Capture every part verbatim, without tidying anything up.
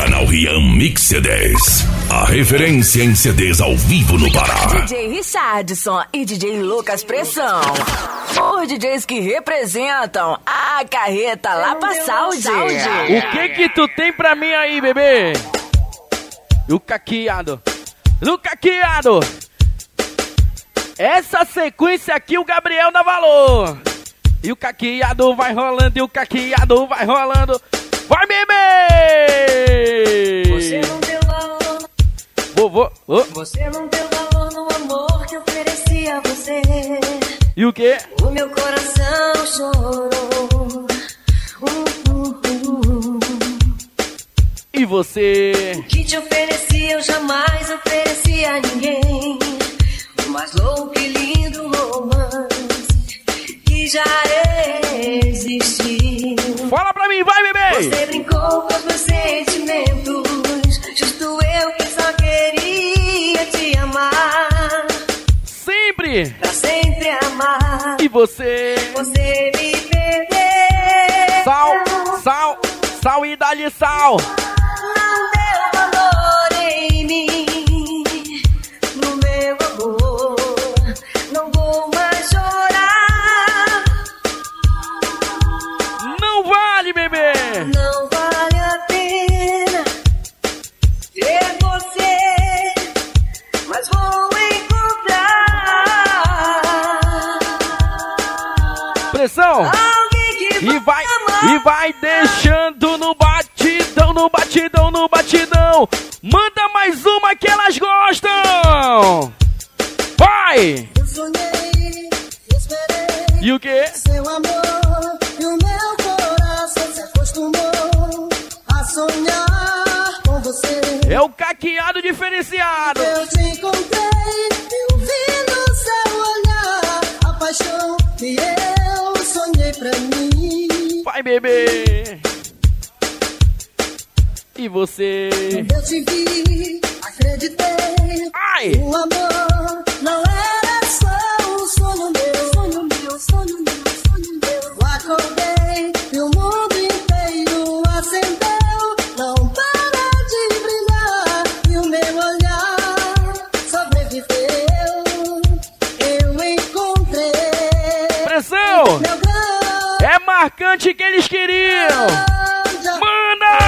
Canal Ryan Mix C D S, a referência em C Ds ao vivo no Pará. D J Richardson e D J Lucas Pressão, os D Js que representam a carreta lá pra saúde. O que que tu tem pra mim aí, bebê? O caqueado, o caqueado. Essa sequência aqui o Gabriel dá valor. E o caqueado vai rolando, e o caqueado vai rolando. Vai, bebê! Você não deu valor. Vovô, oh. Você não deu valor no amor que ofereci a você. E o quê? O meu coração chorou. Uh, uh, uh. E você? O que te ofereci eu jamais ofereci a ninguém. O mais louco e lindo romance que já existiu. Fala pra mim, vai, bebê! Você brincou com os meus sentimentos, justo eu que só queria te amar. Sempre! Pra sempre amar. E você? Você me perdeu. Sal, sal, sal e dá-lhe sal. Não deu valor em mim, no meu amor. Não vou mais chorar. Bebê. Não vale a pena ver você, mas vou encontrar. Pressão. Alguém que e vai, vai e vai deixando no batidão, no batidão, no batidão. Manda mais uma que elas gostam. Vai. Eu sonhei, eu esperei. E o quê? Seu amor e o meu a sonhar com você. É o caqueado diferenciado. Eu te encontrei, eu vi no seu olhar a paixão que eu sonhei pra mim. Vai, bebê. E você? Quando eu te vi, acreditei. Ai. O amor não era só um sonho meu. Sonho meu, sonho meu, sonho meu. Eu acordei e o mundo acendeu, não para de brilhar. E o meu olhar sobreviveu. Eu encontrei. Pressão! É marcante que eles queriam. Manda!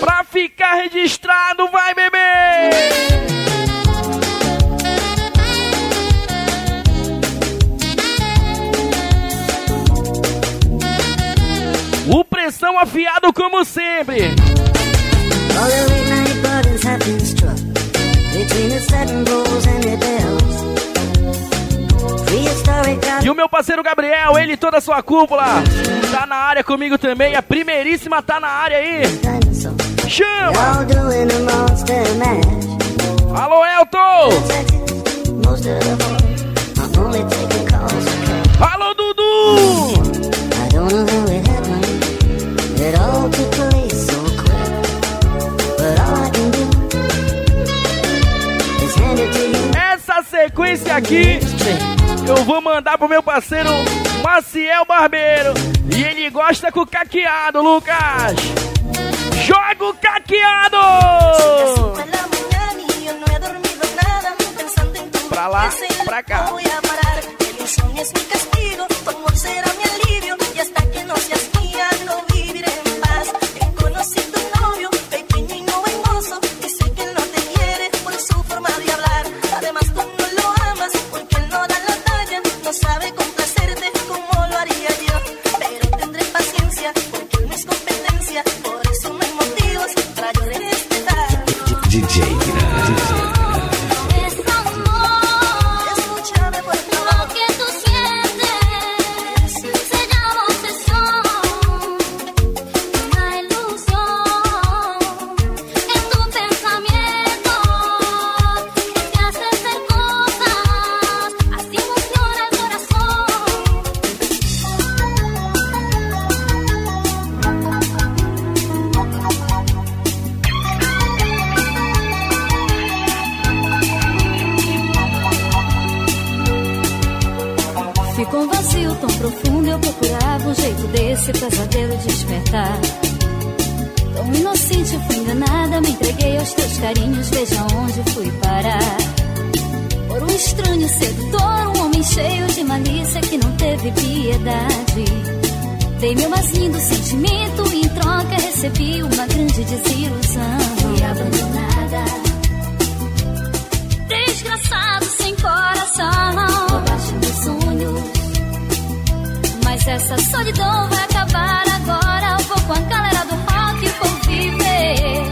Pra ficar registrado, vai, bebê! O Pressão afiado como sempre. E o meu parceiro Gabriel, ele e toda a sua cúpula, tá na área comigo também. A primeiríssima tá na área aí. Chama! Alô, Elton! Alô, Dudu! It all took place so quick, but all I can do is hand it to you. Essa sequência aqui eu vou mandar pro meu parceiro Maciel Barbeiro. E ele gosta com o caqueado, Lucas. Joga o caqueado! Pra lá, pra cá. Escúchame por todo lo que tú sientes. Se llama Fico um vazio tão profundo, eu procurava um jeito desse pesadelo despertar. Tão inocente, fui enganada, me entreguei aos teus carinhos, veja onde fui parar. Por um estranho sedutor, um homem cheio de malícia que não teve piedade. Dei meu mais lindo sentimento e em troca recebi uma grande desilusão. Fui abandonada, desgraçado, sem coração. Roubaste meus sonhos, mas essa solidão vai acabar agora. Eu vou com a galera do rock e vou viver,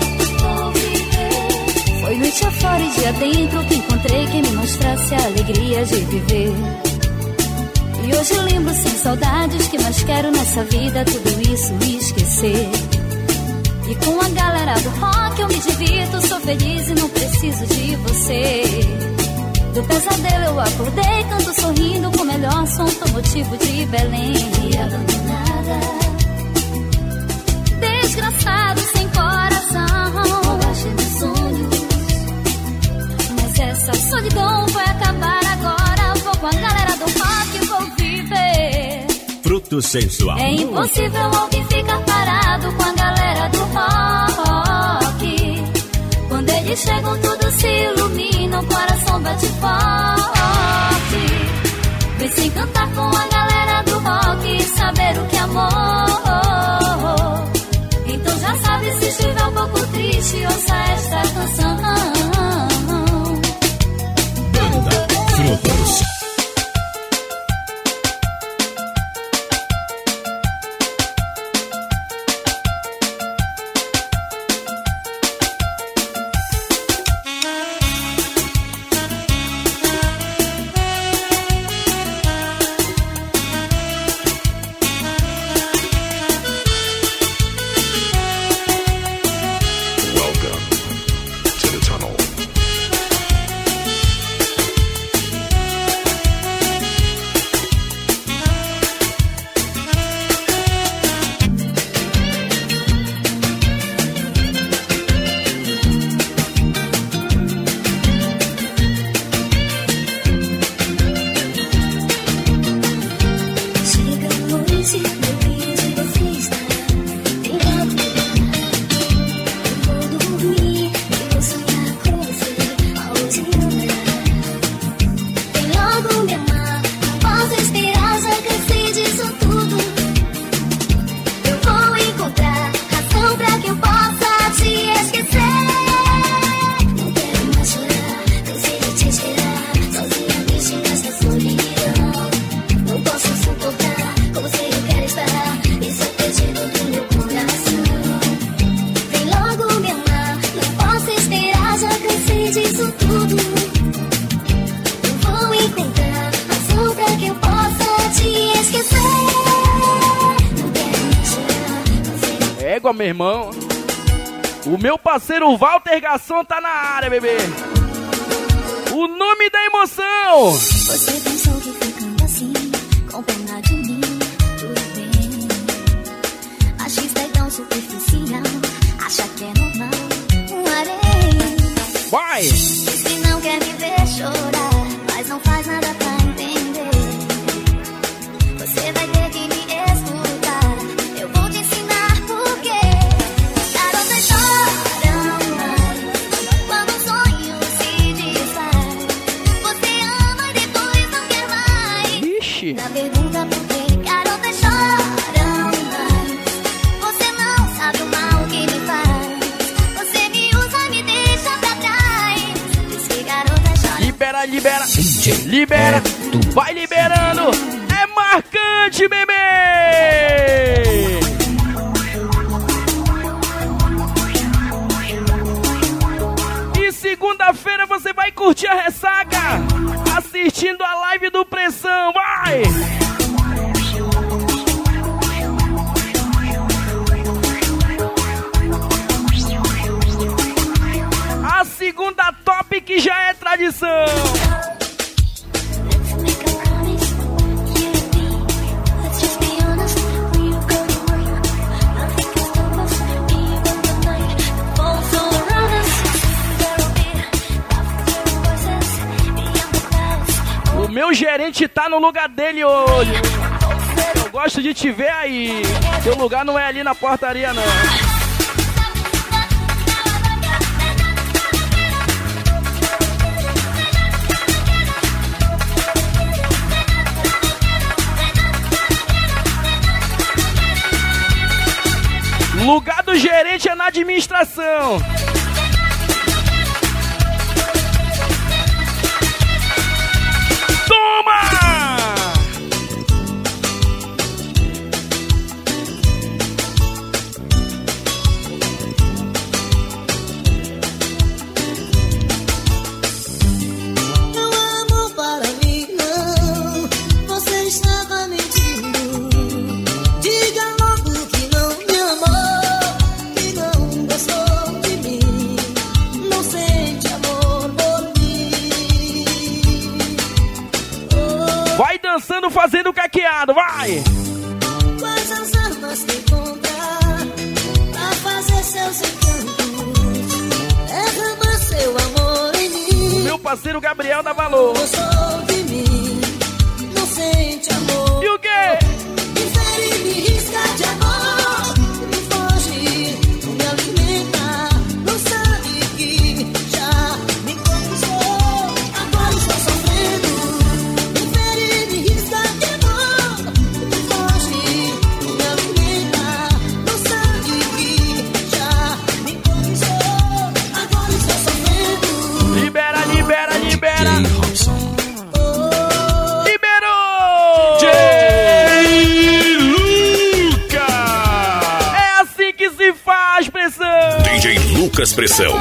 vou viver. Foi noite afora e dia dentro que encontrei quem me mostrasse a alegria de viver. E hoje lembro sem saudades que mais quero nessa vida, tudo isso esquecer. E com a galera do rock eu me divirto, sou feliz e não preciso de você. Do pesadelo eu acordei, canto sorrindo com o melhor som automotivo de Belém. E abandonada, desgraçado, sem coração. Roubaste meus sonhos, mas essa solidão vai acabar agora. Vou com a galera do rock, vou viver. Fruto sensual. É impossível alguém ficar parado com a galera do rock. Quando eles chegam, tudo se ilumina, o coração bate forte. Vem se encantar com a galera do rock e saber o que é amor. Então já sabe, se estiver um pouco triste, ouça esta canção. Banda Frutos. Meu irmão, o meu parceiro Walter Garçom tá na área, bebê. O nome da emoção. Você pensou que ficando assim, com pena de mim, tudo bem. Achista é tão superficial, acha que é normal, um areia. Vai! Diz que não quer me ver chorar, mas não faz nada pra entender. Você vai ter que me escutar, eu vou te ensinar. Na pergunta por que garotas choram mais, você não sabe o mal que me faz. Você me usa, me deixa pra trás. Diz que garota chora. Libera, libera, libera, vai liberando. É marcante, bebê. E segunda-feira você vai curtir a ressaca assistindo a live do Pressão, vai! A segunda top que já é tradição! Meu gerente tá no lugar dele hoje. Eu gosto de te ver aí. Teu lugar não é ali na portaria, não. Lugar do gerente é na administração. Dançando, fazendo caqueado, vai! Quais as armas que encontrar pra fazer seus encantos? Derrama seu amor em mim. Meu parceiro Gabriel dá valor. Gostou de mim, não sente amor. E o quê? Me fere, me risca de amor. Me foge, não me alimenta. Não sabe que já me conquistou. Agora estou sofrendo. D J Lucas Pressão.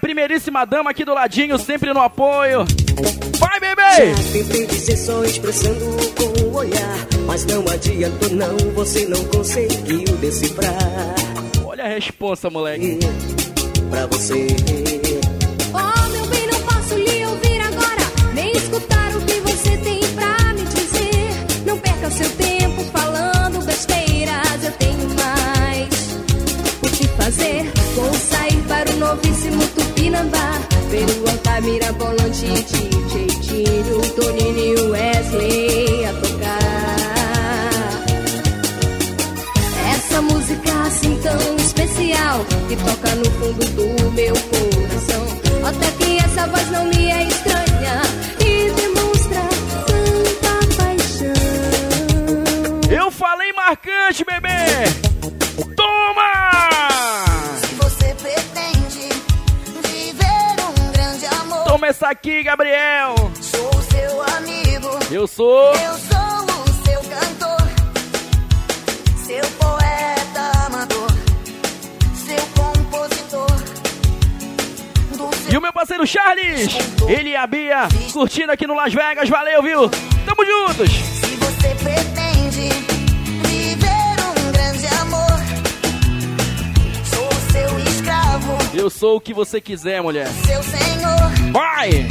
Primeiríssima dama aqui do ladinho, sempre no apoio. Vai, bebê! Já tentei dizer só expressando com o olhar mas não adiantou não, você não conseguiu decifrar. Olha a resposta, moleque. Pra você. Oh, meu bem, não posso lhe ouvir agora, nem escutar o que você tem pra me dizer. Não perca seu tempo falando besteiras, eu tenho mais o que fazer. Vou sair para o novíssimo Tupinambá, ver o Altamira, Volante, D J Tiro, Tonino e o Wesley a tocar. Essa música assim tão especial, que toca no fundo do meu coração, até que essa voz não me é estranha e demonstra tanta paixão. Eu falei marcante, bebê! Começa aqui, Gabriel. Sou seu amigo. Eu sou. Eu sou o seu cantor, seu poeta amador, seu compositor. Do seu... E o meu parceiro Charles, ele e a Bia, curtindo aqui no Las Vegas. Valeu, viu? Tamo juntos. Se você pretende viver um grande amor, sou seu escravo. Eu sou o que você quiser, mulher. Seu senhor. Vai!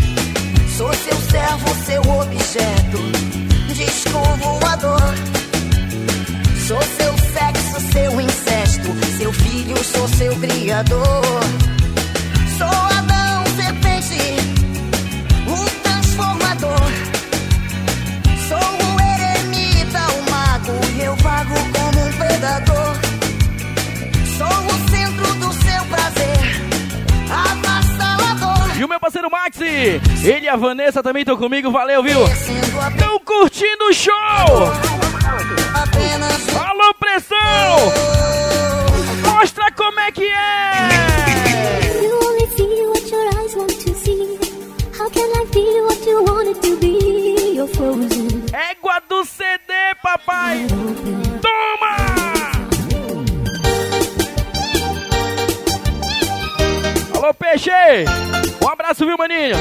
Sou seu servo, seu objeto, disco voador. Sou seu sexo, seu incesto, seu filho, sou seu criador. Sou Adão, serpente, o transformador. Sou o eremita, o mago, eu vago como um predador. Sou o centro do seu prazer, avassalador. E o meu parceiro Maxi, ele e a Vanessa também estão comigo, valeu, viu? Estão curtindo o show! Alô, Pressão! Mostra como é que é! Égua do C D, papai! Toma! Alô, Peixe! Um abraço, viu, maninho?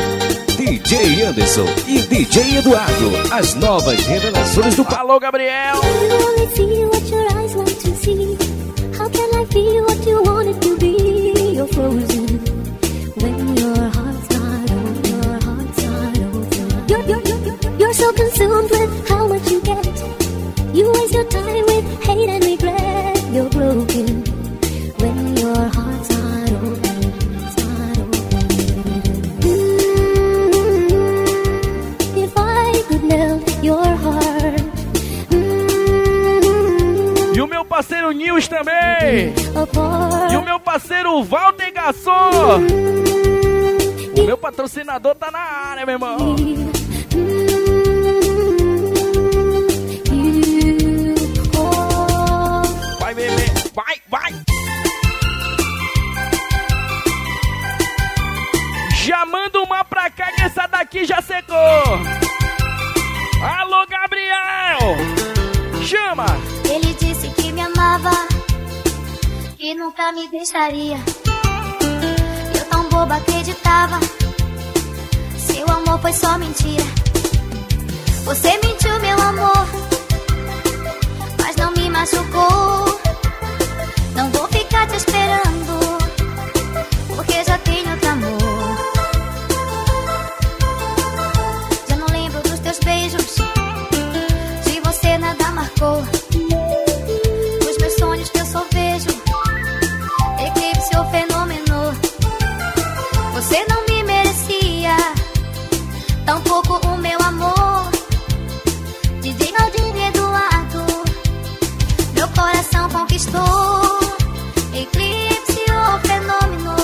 D J Anderson e D J Eduardo, as novas revelações do... Alô, Gabriel! E o meu parceiro Nils também. E o meu parceiro Walter Garçom. O meu patrocinador tá na área, meu irmão. Vai, bebê. Vai, vai. Já manda uma pra cá que essa daqui já secou. Alô, Gabriel. Chama. Ele disse que me amava, que nunca me deixaria. Eu tão boba acreditava, seu amor foi só mentira. Você mentiu, meu amor, mas não me machucou. Não vou ficar te esperando, porque já tenho outro amor. Já não lembro dos teus beijos, de você nada marcou. Você não me merecia, tampouco o meu amor. D J Eduardo, meu coração conquistou. Eclipse, o fenômeno,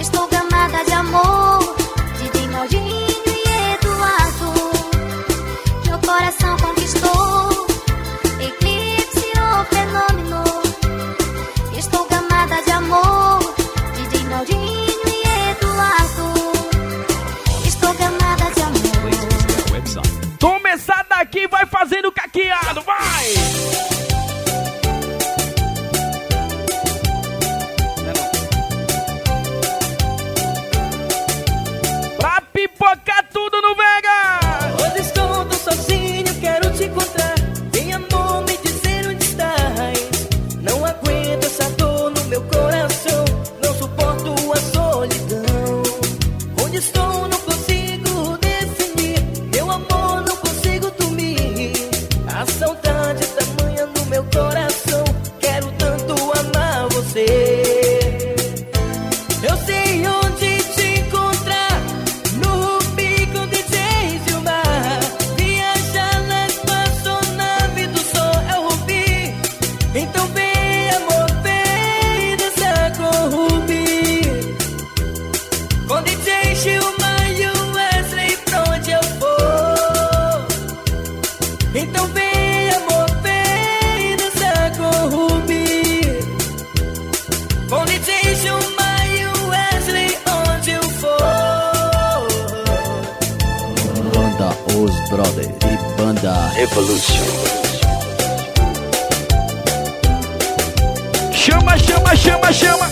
estou gamada de amor. D J Eduardo, meu coração conquistou. Eclipse, o fenômeno, estou gamada de amor. D J Toma essa daqui, vai fazendo caqueado, vai! Então vem, amor, vem dançar com o Bia, com D J Jumar Wesley pra onde eu for. Então vem, amor, vem dançar com o Bia, com D J Jumar Wesley onde eu for. Banda Os Brothers e banda Revolution. Chama, chama, chama, chama.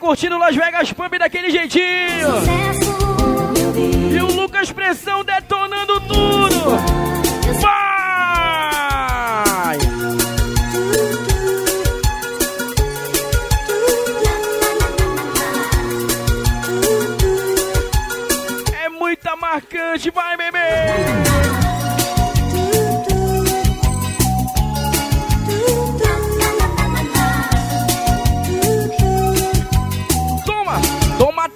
Curtindo Las Vegas Pub daquele jeitinho. Sucesso, e o Lucas Pressão detonando tudo. Vai! É muita marcante, vai, bebê!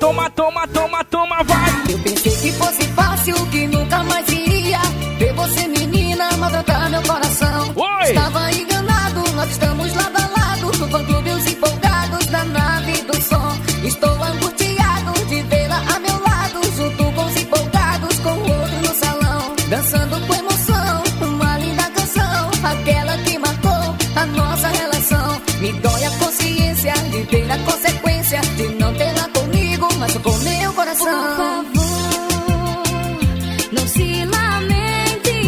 Toma, toma, toma, toma, vai! Eu pensei que fosse fácil, que nunca mais iria ver você, menina, maltratar meu coração. Oi! Estava enganado, nós estamos lado a lado, no fã-clube os empolgados na nave do som. Estou angustiado de vê-la a meu lado, junto com os empolgados, com o outro no salão. Dançando com emoção, uma linda canção, aquela que marcou a nossa relação. Me dói a consciência de ver a consequência de não ter nada. Mas com meu coração, por favor, não se lamente,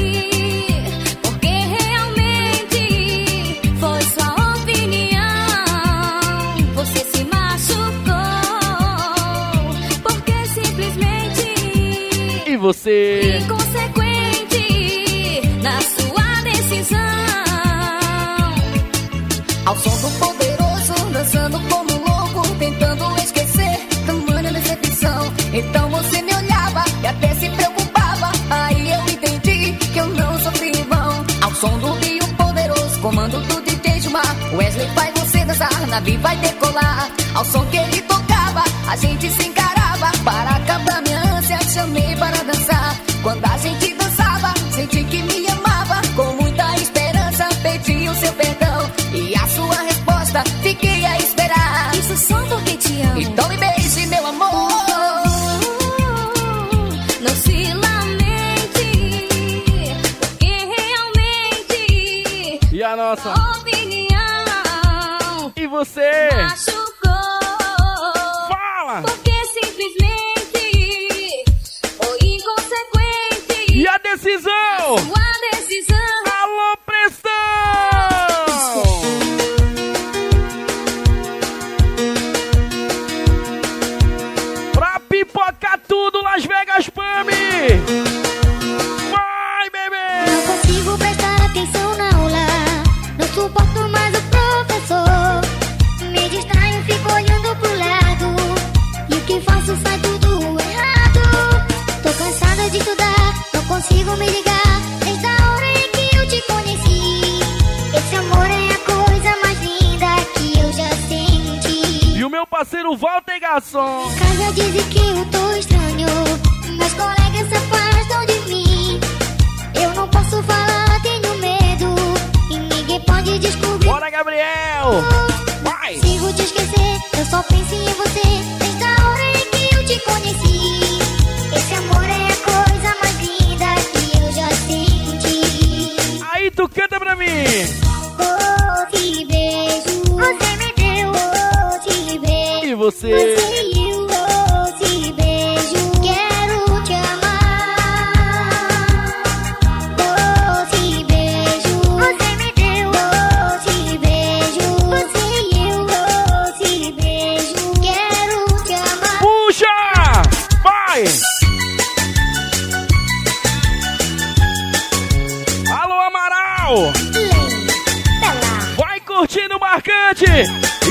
porque realmente foi sua opinião. Você se machucou, porque simplesmente e você inconsequente na sua decisão. Ao som do poderoso, dançando como louco, tentando esquecer. Então você me olhava e até se preocupava. Aí eu entendi que eu não sofri em vão. Ao som do Rio Poderoso, comando do D J Jumar Wesley, vai você dançar, navio vai decolar. Ao som que ele tocava, a gente se encarava. Para acabar minha ânsia, chamei para dançar. Quando a gente dançava, senti que me amava. Com muita esperança, pedi o seu perdão. E a sua resposta, fiquei a esperar. Isso só porque te Então me beije, meu amor. Não se lamente, porque realmente e a nossa opinião e você machucou. Fala! Porque simplesmente foi inconsequente. E a decisão? A decisão. Alô, Pressão! Tudo Las Vegas Pami! Vai, bebê! Não consigo prestar atenção na aula, não suporto mais o professor. Me distraio, fico olhando pro lado, e o que faço sai tudo errado. Tô cansada de estudar, não consigo me ligar, desde a hora em que eu te conheci. Esse amor é a coisa mais linda que eu já senti. E o meu parceiro Walter Garçom! Em casa dizem que eu tô estranho, meus colegas se afastam de mim. Eu não posso falar, tenho medo, e ninguém pode descobrir. Bora, Gabriel! Vai! Não consigo te esquecer, eu só penso em você, desde a hora em que eu te conheci. Esse amor é a coisa mais linda que eu já senti. Aí tu canta pra mim! Oh, te beijo, você me deu. Oh, te beijo, e você? Você e eu.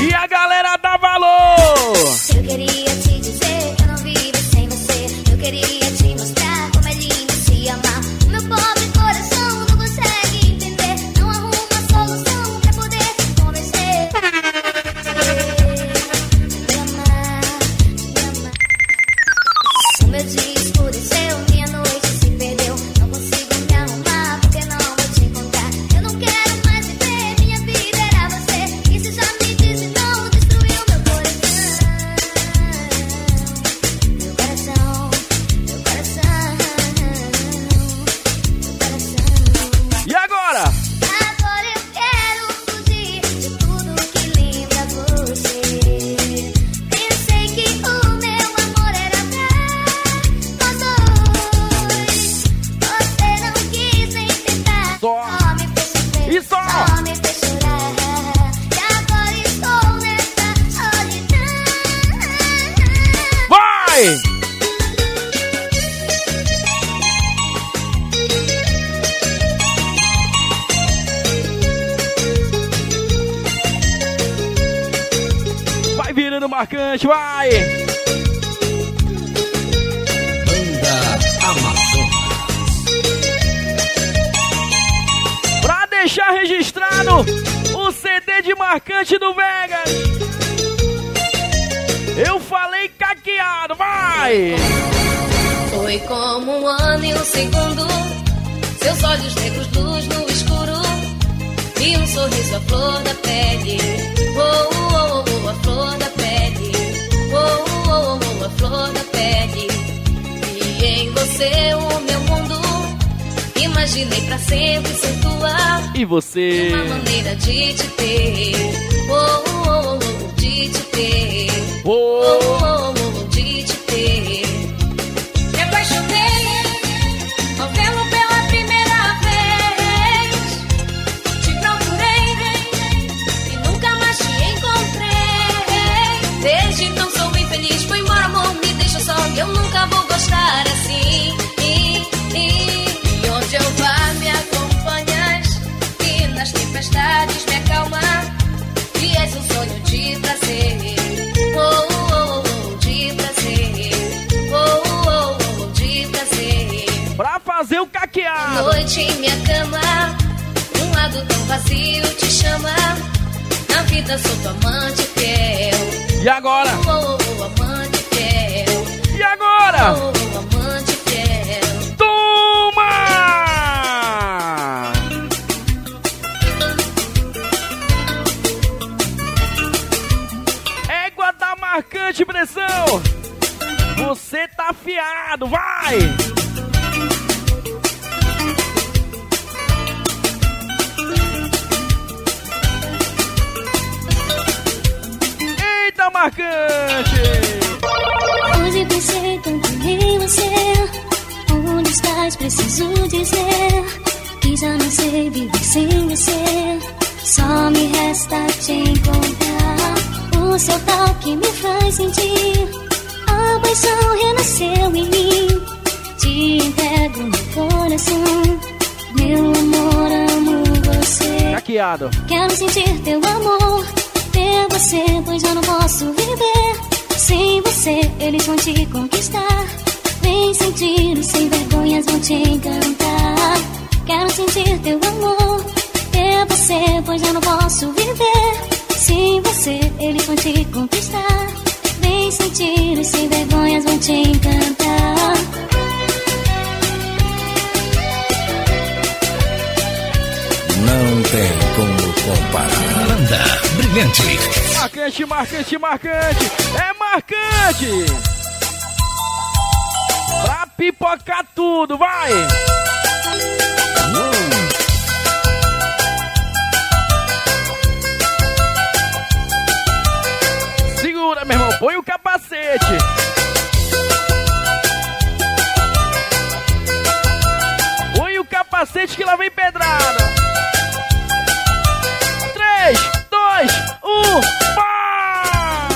E a galera dá valor. Eu queria te dizer que eu não vivo sem você. Eu queria te mostrar como é lindo se amar. Meu pobre coração não consegue entender, não arruma solução pra poder se convencer. Me amar, me amar. O meu dia escureceu, minha noite se perdeu. Não consigo me arrumar porque não vou te encontrar. Eu não quero mais viver, minha vida era você. Vai virando marcante, vai! Banda Amazonas. Pra deixar registrado o C D de marcante do Vegas, eu falei caqueado, vai! Foi como um ano e um segundo, seus olhos negros, luz no escuro, e um sorriso à flor da pele. Oh, oh, oh, oh, a flor da pele. Oh, oh, oh, oh, a flor da pele. E em você o meu mundo, imaginei pra sempre ser tua. E você? E uma maneira de te ter. Oh, oh, oh, oh, de te ter. Oh, oh, oh, oh, de te ter. Eu nunca vou gostar assim. E, e, e onde eu vá me acompanhas, e nas tempestades me acalma, e és um sonho de prazer. Oh, oh, oh, oh, de prazer. Oh, oh, oh, oh, de prazer. Pra fazer o caqueado. À noite minha cama, um lado tão vazio te chama. Na vida sou tua amante fiel. E agora? Oh, oh, oh, amante fiel. E agora? Toma! Égua da marcante Cante, Pressão! Você tá afiado, vai! Eita, marcante! Hoje pensei tanto em você. Onde estás? Preciso dizer que já não sei viver sem você. Só me resta te encontrar. O seu toque me faz sentir. A paixão renasceu em mim. Te entrego meu coração. Meu amor, amo você. Hackeado. Quero sentir teu amor. Ter você, pois já não posso viver sem você. Eles vão te conquistar. Vem sentir, os sem vergonhas vão te encantar. Quero sentir teu amor. Ter você, pois já não posso viver sem você, eles vão te conquistar. Vem sentir, os sem vergonhas vão te encantar. Não tem como comparar. Landa, brilhante. Marcante, marcante, marcante. É marcante. Pra pipocar tudo, vai. Meu irmão, põe o capacete. Põe o capacete que lá vem pedrada. três, dois, um, pá!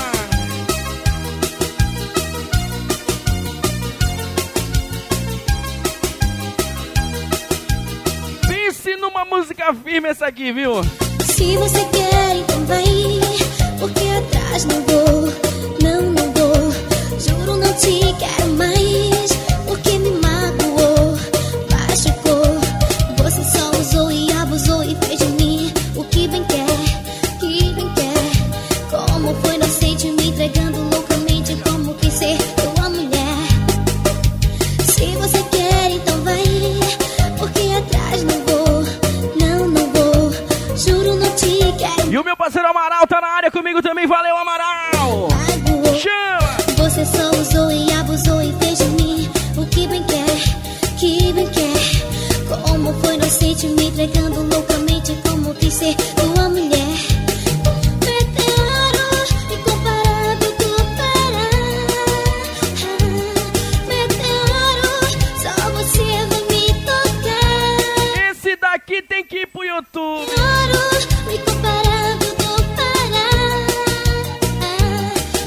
Pense numa música firme essa aqui, viu? Se você quer, então vai. Porque atrás não vou, não, não vou. Juro, não te quero mais. Porque me magoou, machucou. Você só usou e abusou e fez de mim o que bem quer, que bem quer. Como foi inocente, me entregando loucamente. Como quis ser tua mulher. Se você quer, então vai. Porque atrás não vou, não, não vou. Juro, não te quero. E o meu parceiro Amaral tá na área comigo também, valeu Amaral! Chama! Você só usou e abusou e fez de mim o que bem quer, que bem quer. Como foi inocente, me entregando loucamente. Como quis ser tua mulher. Meteoro, incomparável do Pará. Meteoro, só você vai me tocar. Esse daqui tem que ir pro YouTube. Meteoro, incomparável.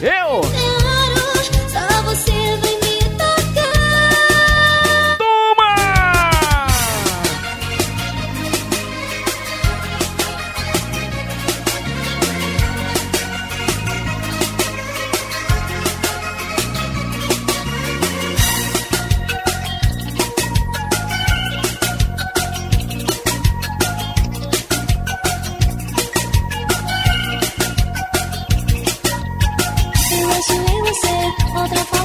Eu! Só você vai me tocar. Toma! Outra